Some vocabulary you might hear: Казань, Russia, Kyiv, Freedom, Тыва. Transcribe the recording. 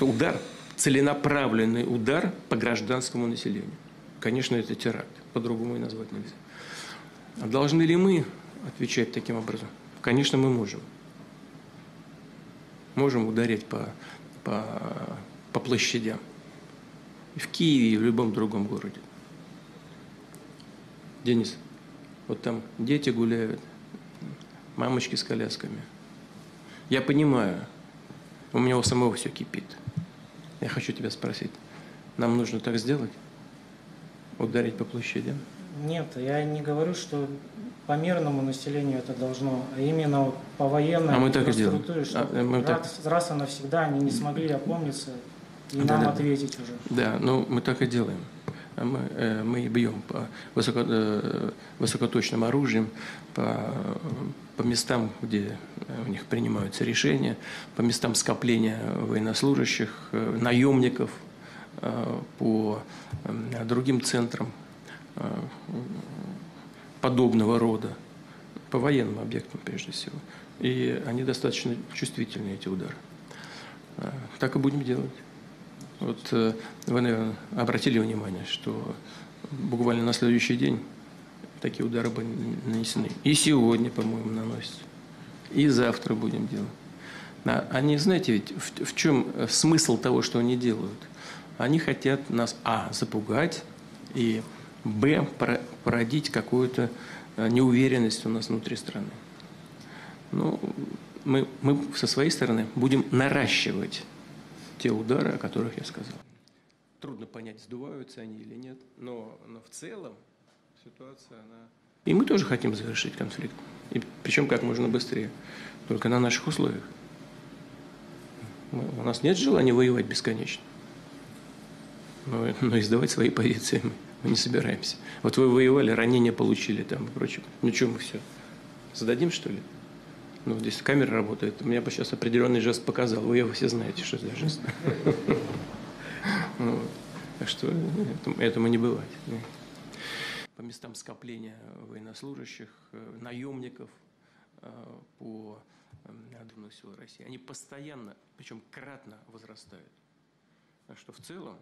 просто удар, целенаправленный удар по гражданскому населению. Конечно, это теракт, по-другому и назвать нельзя. А должны ли мы отвечать таким образом? Конечно, мы можем. Можем ударить по площадям. И в Киеве, и в любом другом городе. Денис, вот там дети гуляют, мамочки с колясками. Я понимаю, у меня у самого все кипит. Я хочу тебя спросить, нам нужно так сделать? Ударить по площади? Нет, я не говорю, что по мирному населению это должно, а именно по военной инфраструктуре, чтобы раз и навсегда они не смогли опомниться и нам ответить уже. Да, ну мы так и делаем. Мы бьем по высокоточным оружием, по местам, где у них принимаются решения, по местам скопления военнослужащих, наемников, по другим центрам подобного рода, по военным объектам прежде всего. И они достаточно чувствительны, эти удары. Так и будем делать. Вот вы, наверное, обратили внимание, что буквально на следующий день такие удары были нанесены. И сегодня, по-моему, наносятся. И завтра будем делать. Они, знаете, ведь в чем смысл того, что они делают? Они хотят нас, запугать, и, б, породить какую-то неуверенность у нас внутри страны. Ну, мы со своей стороны будем наращивать те удары, о которых я сказал. Трудно понять, сдуваются они или нет, но в целом ситуация, она... И мы тоже хотим завершить конфликт, и причем как можно быстрее, только на наших условиях. У нас нет желания воевать бесконечно, но издавать свои позиции мы не собираемся. Вот вы воевали, ранения получили там и прочее. Ну что, мы все зададим, что ли? Ну, здесь камера работает. У меня бы сейчас определенный жест показал. Вы его все знаете, что это жест. Так что этому не бывает. По местам скопления военнослужащих, наемников, по Административных сил России, они постоянно, причем кратно возрастают. Так что в целом...